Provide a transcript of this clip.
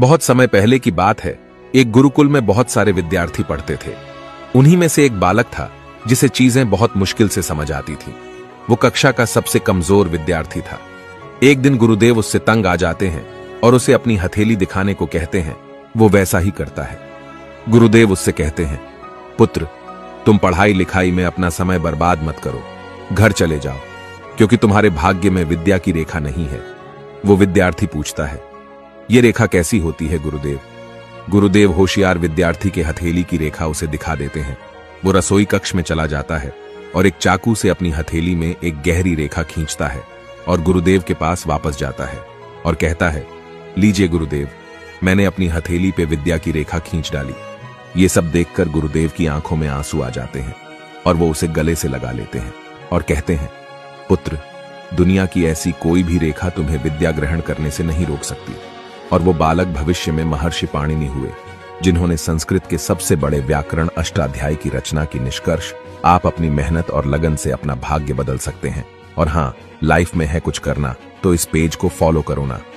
बहुत समय पहले की बात है, एक गुरुकुल में बहुत सारे विद्यार्थी पढ़ते थे। उन्हीं में से एक बालक था जिसे चीजें बहुत मुश्किल से समझ आती थी। वो कक्षा का सबसे कमजोर विद्यार्थी था। एक दिन गुरुदेव उससे तंग आ जाते हैं और उसे अपनी हथेली दिखाने को कहते हैं। वो वैसा ही करता है। गुरुदेव उससे कहते हैं, पुत्र, तुम पढ़ाई लिखाई में अपना समय बर्बाद मत करो, घर चले जाओ, क्योंकि तुम्हारे भाग्य में विद्या की रेखा नहीं है। वो विद्यार्थी पूछता है, ये रेखा कैसी होती है गुरुदेव? गुरुदेव होशियार विद्यार्थी के हथेली की रेखा उसे दिखा देते हैं। वो रसोई कक्ष में चला जाता है और एक चाकू से अपनी हथेली में एक गहरी रेखा खींचता है और गुरुदेव के पास वापस जाता है और कहता है, लीजिए गुरुदेव, मैंने अपनी हथेली पे विद्या की रेखा खींच डाली। ये सब देखकर गुरुदेव की आंखों में आंसू आ जाते हैं और वो उसे गले से लगा लेते हैं और कहते हैं, पुत्र, दुनिया की ऐसी कोई भी रेखा तुम्हें विद्या ग्रहण करने से नहीं रोक सकती। और वो बालक भविष्य में महर्षि पाणिनि हुए, जिन्होंने संस्कृत के सबसे बड़े व्याकरण अष्टाध्यायी की रचना की। निष्कर्ष, आप अपनी मेहनत और लगन से अपना भाग्य बदल सकते हैं। और हाँ, लाइफ में है कुछ करना तो इस पेज को फॉलो करो ना।